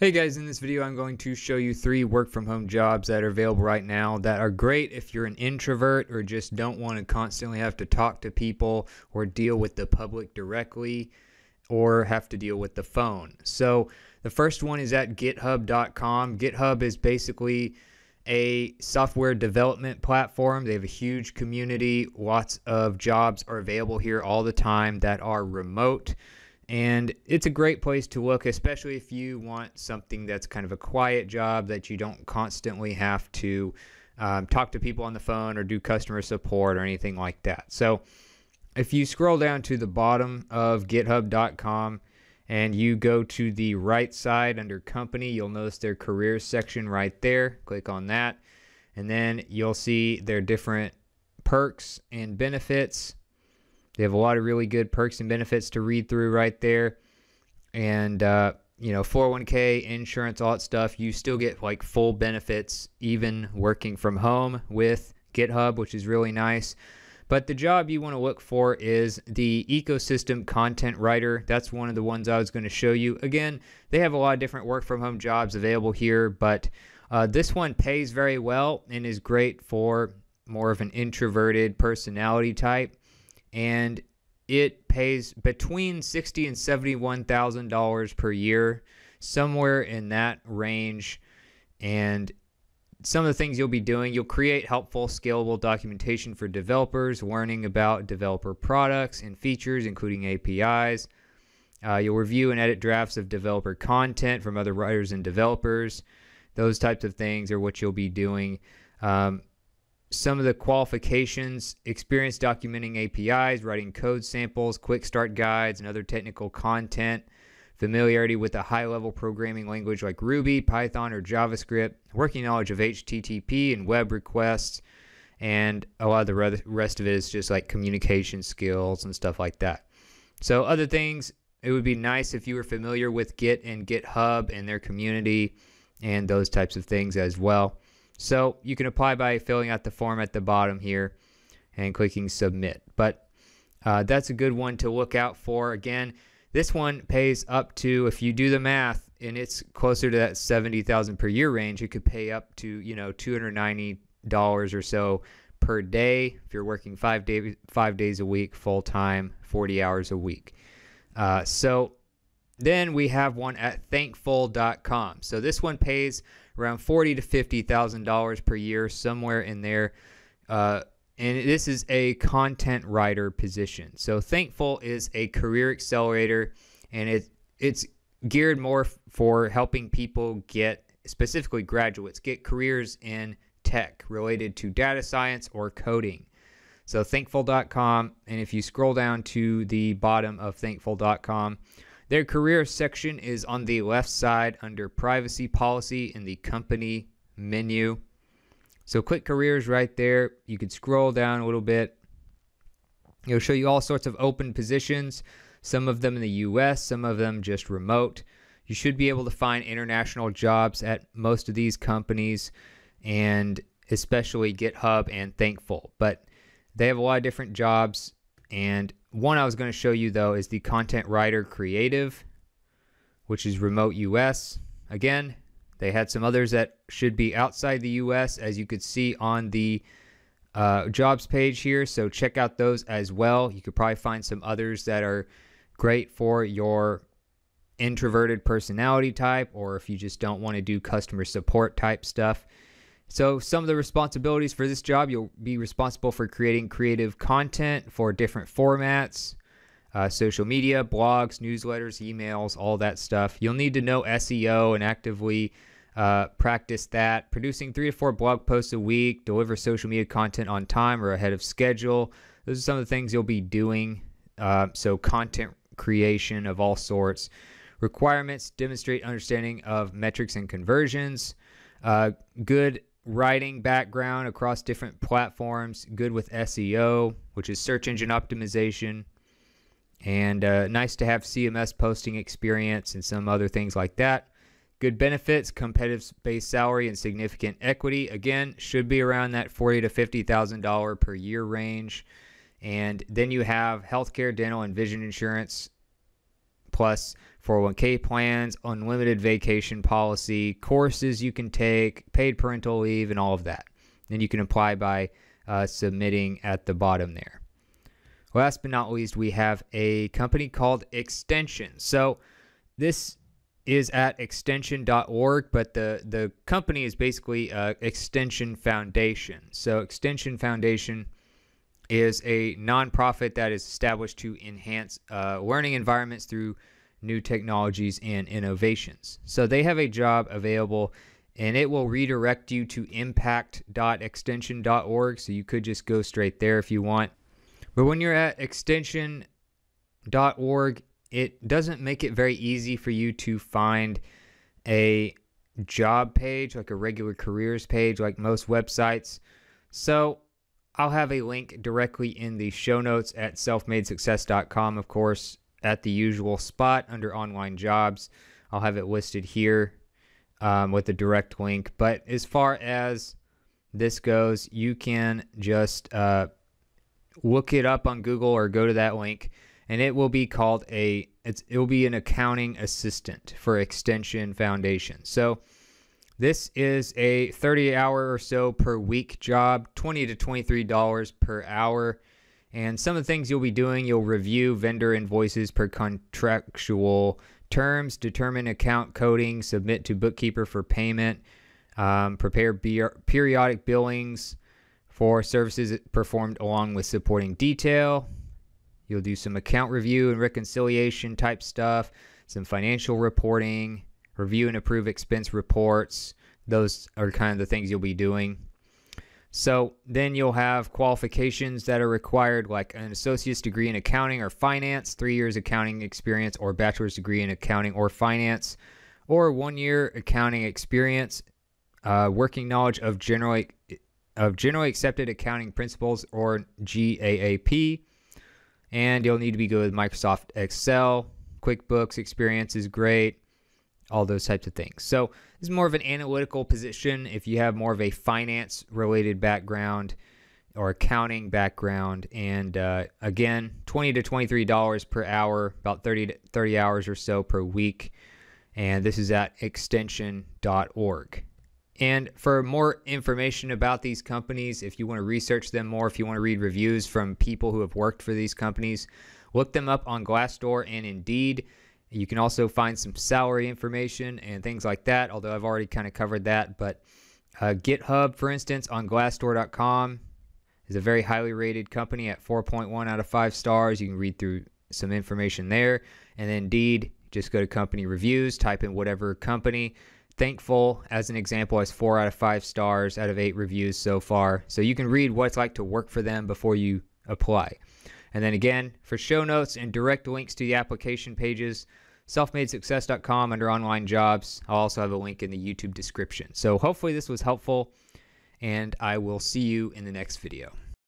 Hey guys, in this video I'm going to show you 3 work from home jobs that are available right now that are great if you're an introvert or just don't want to constantly have to talk to people or deal with the public directly or have to deal with the phone. So the first one is at github.com. GitHub is basically a software development platform. They have a huge community. Lots of jobs are available here all the time that are remote. And it's a great place to look, especially if you want something that's kind of a quiet job that you don't constantly have to talk to people on the phone or do customer support or anything like that. So if you scroll down to the bottom of github.com and you go to the right side under company, you'll notice their careers section right there. Click on that and then you'll see their different perks and benefits. They have a lot of really good perks and benefits to read through right there. And, you know, 401k, insurance, all that stuff. You still get like full benefits, even working from home with GitHub, which is really nice. But the job you want to look for is the ecosystem content writer. That's one of the ones I was going to show you. Again, they have a lot of different work from home jobs available here, but this one pays very well and is great for more of an introverted personality type. And it pays between $60,000 and $71,000 per year, somewhere in that range. And some of the things you'll be doing, you'll create helpful, scalable documentation for developers, learning about developer products and features, including APIs. You'll review and edit drafts of developer content from other writers and developers. Those types of things are what you'll be doing. Some of the qualifications: experience documenting APIs, writing code samples, quick start guides, and other technical content, familiarity with a high-level programming language like Ruby, Python, or JavaScript, working knowledge of HTTP and web requests, and a lot of the rest of it is just like communication skills and stuff like that. So other things, it would be nice if you were familiar with Git and GitHub and their community and those types of things as well. So you can apply by filling out the form at the bottom here and clicking submit. But that's a good one to look out for. Again, this one pays up to, if you do the math, and it's closer to that $70,000 per year range, it could pay up to, you know, $290 or so per day if you're working 5 days a week, full time, 40 hours a week. So then we have one at thankful.com. So this one pays around $40,000 to $50,000 per year, somewhere in there. And this is a content writer position. So Thankful is a career accelerator, and it's geared more for helping people get, specifically graduates, get careers in tech related to data science or coding. So Thankful.com, and if you scroll down to the bottom of Thankful.com, their career section is on the left side under privacy policy in the company menu. So click careers right there. You could scroll down a little bit. It'll show you all sorts of open positions, some of them in the US, some of them just remote. You should be able to find international jobs at most of these companies, and especially GitHub and Thankful. But they have a lot of different jobs, and one I was going to show you though is the content writer creative, which is remote US. Again, they had some others that should be outside the US, as you could see on the jobs page here. So check out those as well. You could probably find some others that are great for your introverted personality type, or if you just don't want to do customer support type stuff. So some of the responsibilities for this job: you'll be responsible for creating creative content for different formats, social media, blogs, newsletters, emails, all that stuff. You'll need to know SEO and actively practice that, producing 3 to 4 blog posts a week, deliver social media content on time or ahead of schedule. Those are some of the things you'll be doing. So content creation of all sorts. Requirements: demonstrate understanding of metrics and conversions, good writing background across different platforms, good with SEO, which is search engine optimization, and nice to have CMS posting experience and some other things like that. Good benefits: competitive base salary and significant equity. Again, should be around that $40,000 to $50,000 per year range. And then you have healthcare, dental, and vision insurance, plus 401k plans, unlimited vacation policy, courses you can take, paid parental leave, and all of that. And you can apply by submitting at the bottom there. Last but not least, we have a company called Extension. So this is at extension.org, but the company is basically Extension Foundation. So Extension Foundation is a nonprofit that is established to enhance learning environments through new technologies and innovations. So they have a job available, and it will redirect you to impact.extension.org. So you could just go straight there if you want. But when you're at extension.org, it doesn't make it very easy for you to find a job page, like a regular careers page, like most websites. So I'll have a link directly in the show notes at selfmadesuccess.com, of course, at the usual spot under online jobs. I'll have it listed here with a direct link. But as far as this goes, you can just look it up on Google or go to that link, and it will be called it will be an accounting assistant for Extension Foundation. So this is a 30-hour or so per week job, $20 to $23 per hour. And some of the things you'll be doing, you'll review vendor invoices per contractual terms, determine account coding, submit to bookkeeper for payment, prepare periodic billings for services performed along with supporting detail. You'll do some account review and reconciliation type stuff, some financial reporting, review and approve expense reports. Those are kind of the things you'll be doing. So then you'll have qualifications that are required, like an associate's degree in accounting or finance, 3 years accounting experience, or bachelor's degree in accounting or finance, or 1 year accounting experience, working knowledge of generally accepted accounting principles, or GAAP, and you'll need to be good with Microsoft Excel, QuickBooks experience is great, all those types of things. So this is more of an analytical position. If you have more of a finance related background or accounting background, and again, $20 to $23 per hour, about 30 hours or so per week, and this is at extension.org. And for more information about these companies, if you want to research them more, if you want to read reviews from people who have worked for these companies, look them up on Glassdoor and Indeed. You can also find some salary information and things like that, although I've already kind of covered that. But GitHub, for instance, on glassdoor.com is a very highly rated company at 4.1 out of 5 stars. You can read through some information there. And then Indeed, just go to company reviews, type in whatever company. Thankful, as an example, has 4 out of 5 stars out of 8 reviews so far. So you can read what it's like to work for them before you apply. And then again, for show notes and direct links to the application pages, selfmadesuccess.com under online jobs. I'll also have a link in the YouTube description. So hopefully this was helpful, and I will see you in the next video.